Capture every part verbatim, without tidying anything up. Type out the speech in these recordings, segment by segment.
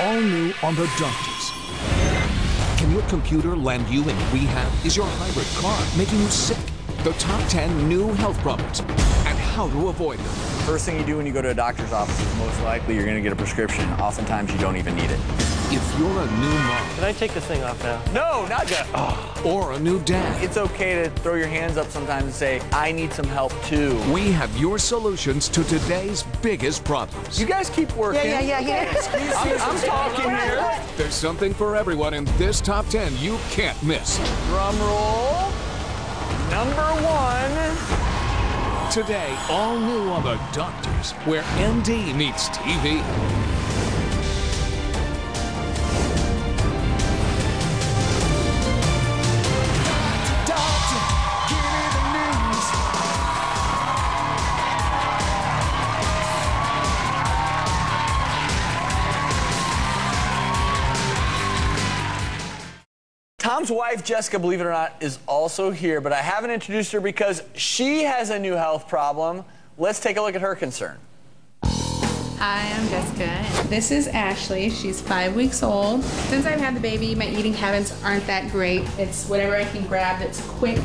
all new on the doctors. Can your computer land you in rehab? Is your hybrid car making you sick? The top ten new health problems and how to avoid them. First thing you do when you go to a doctor's office is most likely you're going to get a prescription. Oftentimes you don't even need it. If you're a new mom... Can I take this thing off now? No, not yet. Oh. Or a new dad... It's okay to throw your hands up sometimes and say, I need some help, too. We have your solutions to today's biggest problems. You guys keep working. Yeah, yeah, yeah. yeah. I'm, I'm talking here. There's something for everyone in this top ten you can't miss. Drum roll. Number one. Today, all new on The Doctors, where M D meets T V. Tom's wife, Jessica, believe it or not, is also here, but I haven't introduced her because she has a new health problem. Let's take a look at her concern. Hi, I'm Jessica. This is Ashley. She's five weeks old. Since I've had the baby, my eating habits aren't that great. It's whatever I can grab that's quick,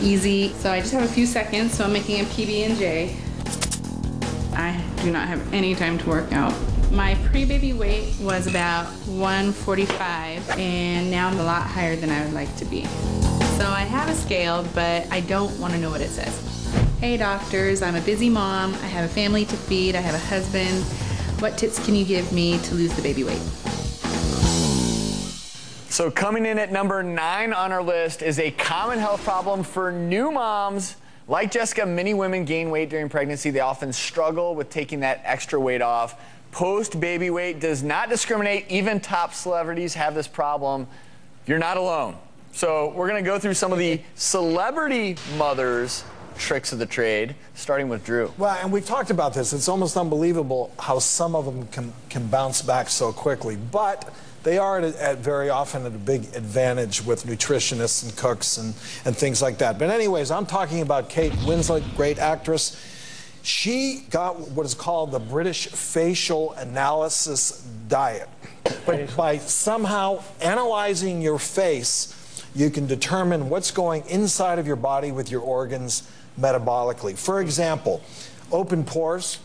easy. So I just have a few seconds, so I'm making a P B and J. I do not have any time to work out. My pre-baby weight was about one forty-five, and now I'm a lot higher than I would like to be. So I have a scale, but I don't want to know what it says. Hey doctors, I'm a busy mom, I have a family to feed, I have a husband. What tips can you give me to lose the baby weight? So coming in at number nine on our list is a common health problem for new moms. Like Jessica, many women gain weight during pregnancy. They often struggle with taking that extra weight off. Post-baby weight does not discriminate. Even top celebrities have this problem. You're not alone. So we're going to go through some of the celebrity mothers' tricks of the trade, starting with Drew. Well, and we've talked about this. It's almost unbelievable how some of them can, can bounce back so quickly. But they are at, at very often at a big advantage with nutritionists and cooks and, and things like that. But anyways, I'm talking about Kate Winslet, great actress. She got what is called the British facial analysis diet. But by somehow analyzing your face, you can determine what's going inside of your body with your organs metabolically. For example, open pores,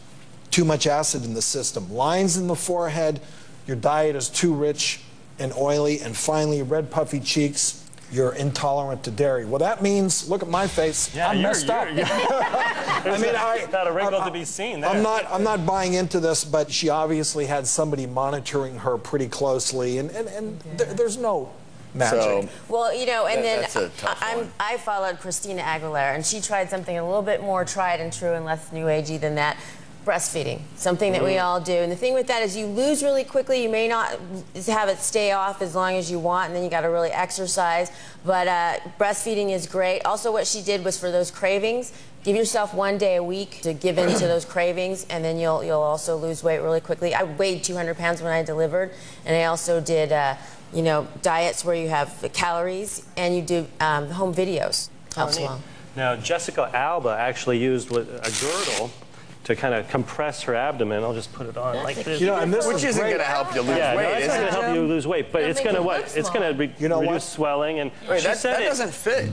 too much acid in the system. Lines in the forehead, your diet is too rich and oily. And finally, red puffy cheeks. You're intolerant to dairy. Well, that means, look at my face. Yeah, I'm you're, messed you're, up. You're, I mean, I, not a wrinkle I, I, to be seen there. I'm not, I'm not buying into this, but she obviously had somebody monitoring her pretty closely, and, and, and yeah. there, there's no magic. So, well, you know, and that, then I, I'm, I followed Christina Aguilera, and she tried something a little bit more tried and true and less new agey than that. Breastfeeding, something that we all do. And the thing with that is you lose really quickly. You may not have it stay off as long as you want, and then you got to really exercise. But uh, breastfeeding is great. Also, what she did was for those cravings, give yourself one day a week to give in to those cravings, and then you'll, you'll also lose weight really quickly. I weighed two hundred pounds when I delivered, and I also did, uh, you know, diets where you have calories, and you do um, home videos. Helps along. Now, Jessica Alba actually used a girdle to kind of compress her abdomen. I'll just put it on like this. You know, and this Which isn't going to help you lose yeah, weight. No, it's not going to help you lose weight, but it's going to what? It's going to re you know reduce what? swelling and. Wait, that, that doesn't fit.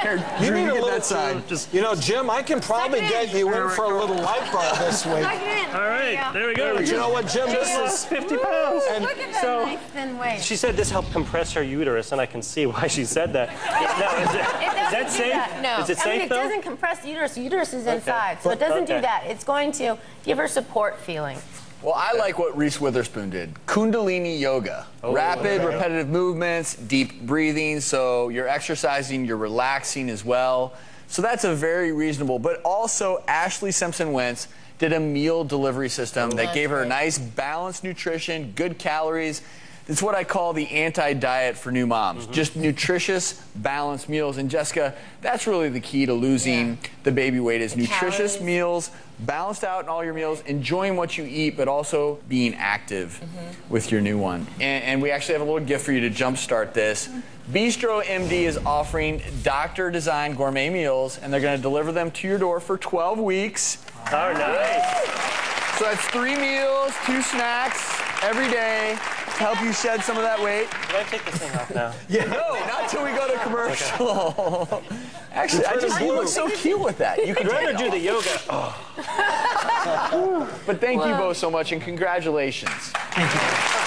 Here, you Drew, need you a little. That side. Just, you know, Jim, I can probably get you in for a little light bar this week. All right, there we go. But you know what, Jim? This is fifty pounds. And look at that so nice thin waist. She said this helped compress her uterus, and I can see why she said that. Now, is, it, is that safe? That. No, is it I safe mean, it though? doesn't compress the uterus. The uterus is inside, okay. so it doesn't okay. do that. It's going to give her support feeling. Well, I like what Reese Witherspoon did. Kundalini yoga. Oh, Rapid, okay. repetitive movements, deep breathing, so you're exercising, you're relaxing as well. So that's a very reasonable. But also, Ashley Simpson-Wentz did a meal delivery system that gave her nice, balanced nutrition, good calories. It's what I call the anti-diet for new moms. Mm-hmm. Just nutritious, balanced meals. And Jessica, that's really the key to losing yeah. the baby weight is the nutritious calories. meals, balanced out in all your meals, enjoying what you eat, but also being active mm-hmm. with your new one. And, and we actually have a little gift for you to jumpstart this. Bistro M D is offering doctor-designed gourmet meals, and they're going to deliver them to your door for twelve weeks. All right. All right. So that's three meals, two snacks every day to help you shed some of that weight. Can I take this thing off now? Yeah, no, not until we go to commercial. Okay. Actually, I just you look so cute with that. You could rather do the yoga. Oh. But thank wow. you both so much, and congratulations. Thank you.